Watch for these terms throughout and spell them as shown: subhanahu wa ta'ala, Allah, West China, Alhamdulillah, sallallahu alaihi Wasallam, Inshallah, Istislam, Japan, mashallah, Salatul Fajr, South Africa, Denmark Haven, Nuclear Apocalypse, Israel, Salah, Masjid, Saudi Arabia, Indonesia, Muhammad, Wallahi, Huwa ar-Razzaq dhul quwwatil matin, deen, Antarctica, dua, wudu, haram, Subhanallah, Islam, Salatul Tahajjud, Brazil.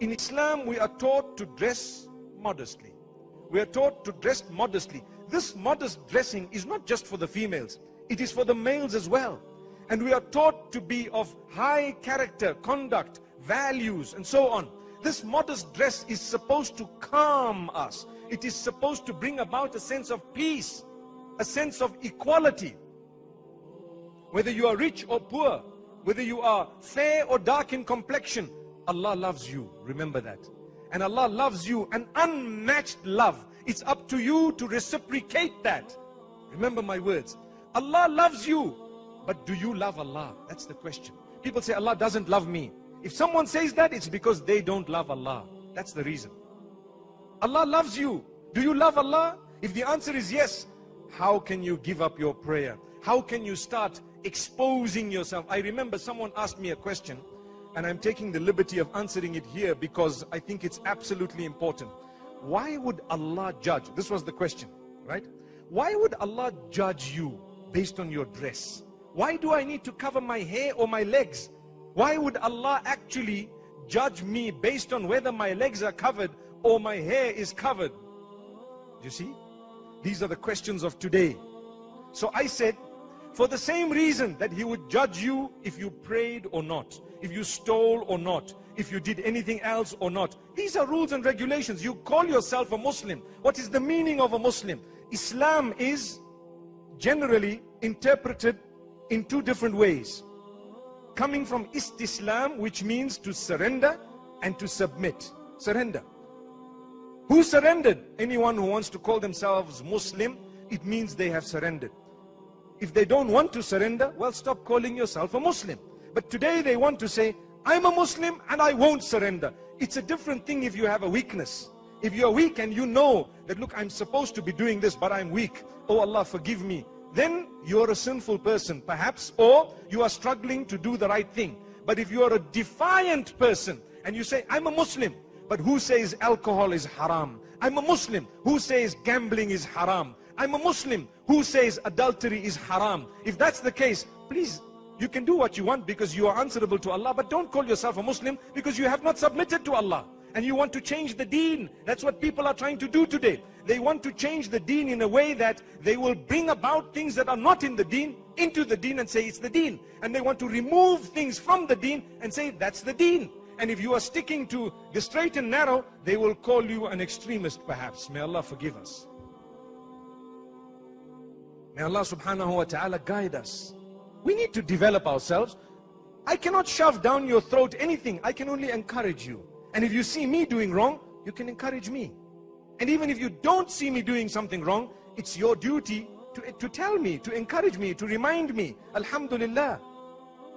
In Islam, we are taught to dress modestly. We are taught to dress modestly. This modest dressing is not just for the females. It is for the males as well. And we are taught to be of high character, conduct, values, and so on. This modest dress is supposed to calm us. It is supposed to bring about a sense of peace, a sense of equality. Whether you are rich or poor, whether you are fair or dark in complexion, Allah loves you. Remember that. And Allah loves you an unmatched love. It's up to you to reciprocate that. Remember my words. Allah loves you, but do you love Allah? That's the question. People say, Allah doesn't love me. If someone says that, it's because they don't love Allah. That's the reason. Allah loves you. Do you love Allah? If the answer is yes, how can you give up your prayer? How can you start exposing yourself? I remember someone asked me a question, and I'm taking the liberty of answering it here because I think it's absolutely important. Why would Allah judge? This was the question, right? Why would Allah judge you based on your dress? Why do I need to cover my hair or my legs? Why would Allah actually judge me based on whether my legs are covered or my hair is covered? You see, these are the questions of today. So I said, for the same reason that He would judge you if you prayed or not, if you stole or not, if you did anything else or not. These are rules and regulations. You call yourself a Muslim. What is the meaning of a Muslim? Islam is generally interpreted in two different ways. Coming from Istislam, which means to surrender and to submit. Surrender. Who surrendered? Anyone who wants to call themselves Muslim, it means they have surrendered. If they don't want to surrender, well, stop calling yourself a Muslim. But today they want to say, I'm a Muslim and I won't surrender. It's a different thing if you have a weakness. If you're weak and you know that, look, I'm supposed to be doing this, but I'm weak. Oh Allah, forgive me. Then you're a sinful person, perhaps, or you are struggling to do the right thing. But if you are a defiant person and you say, I'm a Muslim, but who says alcohol is haram? I'm a Muslim who says gambling is haram. I'm a Muslim who says adultery is haram. If that's the case, please, you can do what you want because you are answerable to Allah, but don't call yourself a Muslim because you have not submitted to Allah. And you want to change the deen. That's what people are trying to do today. They want to change the deen in a way that they will bring about things that are not in the deen into the deen and say it's the deen. And they want to remove things from the deen and say that's the deen. And if you are sticking to the straight and narrow, they will call you an extremist perhaps. May Allah forgive us. May Allah subhanahu wa ta'ala guide us. We need to develop ourselves. I cannot shove down your throat anything. I can only encourage you. And if you see me doing wrong, you can encourage me. And even if you don't see me doing something wrong, it's your duty to tell me, to encourage me, to remind me. Alhamdulillah.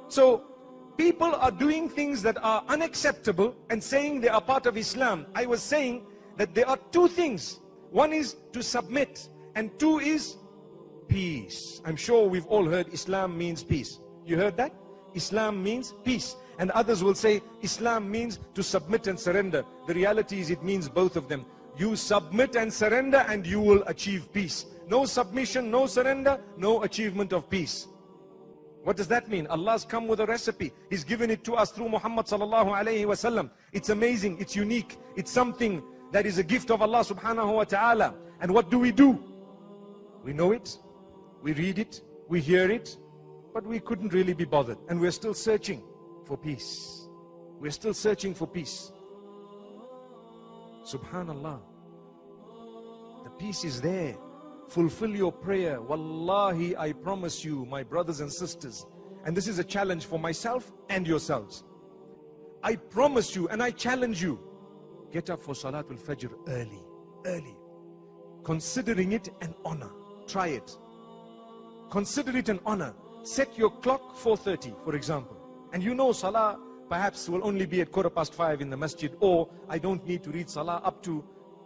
So people are doing things that are unacceptable and saying they are part of Islam. I was saying that there are two things. One is to submit and two is peace. I'm sure we've all heard Islam means peace. You heard that? Islam means peace. And others will say, Islam means to submit and surrender. The reality is it means both of them. You submit and surrender and you will achieve peace. No submission, no surrender, no achievement of peace. What does that mean? Allah's come with a recipe. He's given it to us through Muhammad sallallahu alaihi Wasallam. It's amazing, it's unique. It's something that is a gift of Allah subhanahu wa ta'ala. And what do? We know it, we read it, we hear it, but we couldn't really be bothered. And we're still searching for peace. We're still searching for peace. Subhanallah. The peace is there. Fulfill your prayer. Wallahi, I promise you, my brothers and sisters, and this is a challenge for myself and yourselves. I promise you and I challenge you, get up for Salatul Fajr early, early. Considering it an honor. Try it. Consider it an honor. Set your clock 4:30, for example. And you know Salah perhaps will only be at 5:15 in the Masjid, or I don't need to read Salah up to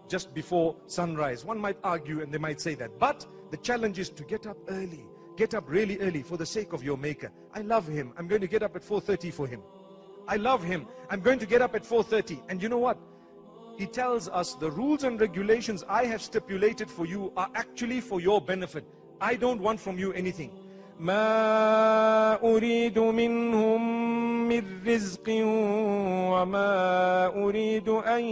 just before sunrise. One might argue and they might say that. But the challenge is to get up early. Get up really early for the sake of your Maker. I love Him. I'm going to get up at 4:30 for Him. I love Him. I'm going to get up at 4:30. And you know what? He tells us the rules and regulations I have stipulated for you are actually for your benefit. I don't want from you anything. ما أريد منهم من رزق وما أريد أن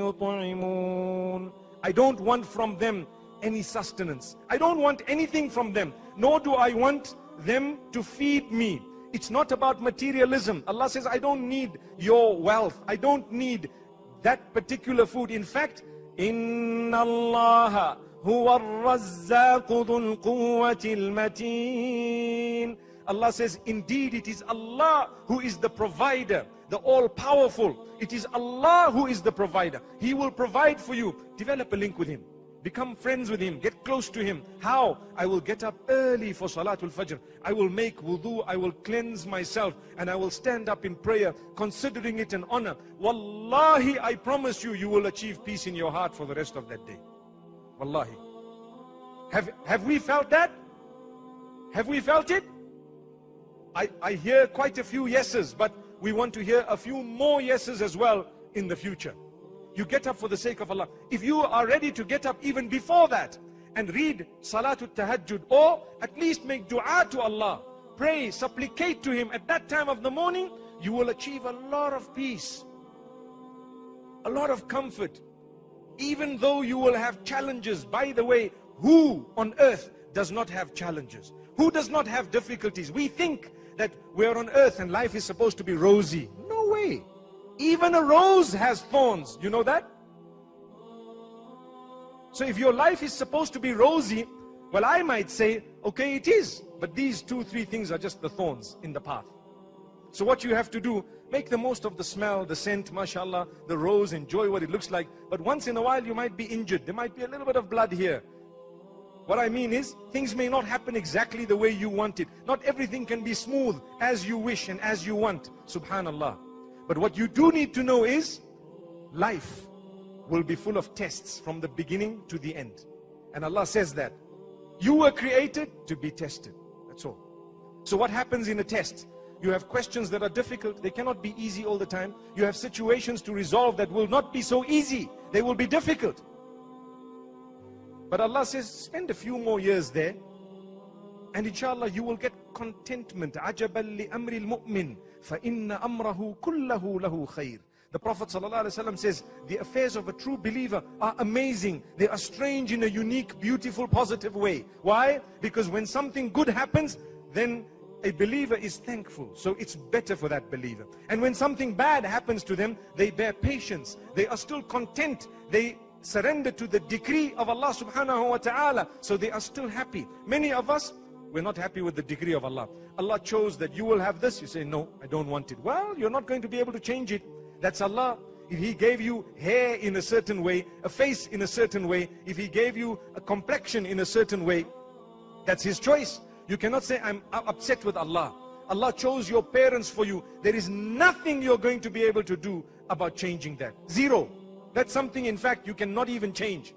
يطعمون. I don't want from them any sustenance. I don't want anything from them, nor do I want them to feed me. It's not about materialism. Allah says, I don't need your wealth. I don't need that particular food. In fact, Inna Allah Huwa ar-Razzaq dhul quwwatil matin. Allah says, indeed it is Allah who is the provider, the all-powerful. It is Allah who is the provider. He will provide for you. Develop a link with Him. Become friends with Him. Get close to Him. How? I will get up early for Salatul Fajr. I will make wudu. I will cleanse myself. And I will stand up in prayer, considering it an honor. Wallahi, I promise you, you will achieve peace in your heart for the rest of that day. Wallahi. Have we felt that? Have we felt it? I hear quite a few yeses, but we want to hear a few more yeses as well in the future. You get up for the sake of Allah. If you are ready to get up even before that and read Salatul Tahajjud, or at least make dua to Allah, pray, supplicate to Him at that time of the morning, you will achieve a lot of peace, a lot of comfort, even though you will have challenges. By the way, who on earth does not have challenges? Who does not have difficulties? We think that we're on earth and life is supposed to be rosy. No way. Even a rose has thorns. You know that? So if your life is supposed to be rosy, well, I might say, okay, it is. But these two, three things are just the thorns in the path. So what you have to do, make the most of the smell, the scent, mashallah, the rose, enjoy what it looks like. But once in a while, you might be injured. There might be a little bit of blood here. What I mean is, things may not happen exactly the way you want it. Not everything can be smooth as you wish and as you want. Subhanallah. But what you do need to know is, life will be full of tests from the beginning to the end. And Allah says that you were created to be tested. That's all. So what happens in a test? You have questions that are difficult. They cannot be easy all the time. You have situations to resolve that will not be so easy. They will be difficult. But Allah says, spend a few more years there, and inshallah you will get contentment. عَجَبًا لِأَمْرِ الْمُؤْمِنِ فَإِنَّ أَمْرَهُ كُلَّهُ لَهُ خَيْرٌ. The Prophet ﷺ says, the affairs of a true believer are amazing. They are strange in a unique, beautiful, positive way. Why? Because when something good happens, then a believer is thankful, so it's better for that believer. And when something bad happens to them, they bear patience. They are still content. They surrender to the decree of Allah subhanahu wa ta'ala, so they are still happy. Many of us, we're not happy with the decree of Allah. Allah chose that you will have this. You say, no, I don't want it. Well, you're not going to be able to change it. That's Allah. If He gave you hair in a certain way, a face in a certain way, if He gave you a complexion in a certain way, that's His choice. You cannot say, I'm upset with Allah. Allah chose your parents for you. There is nothing you're going to be able to do about changing that. Zero. That's something, in fact, you cannot even change.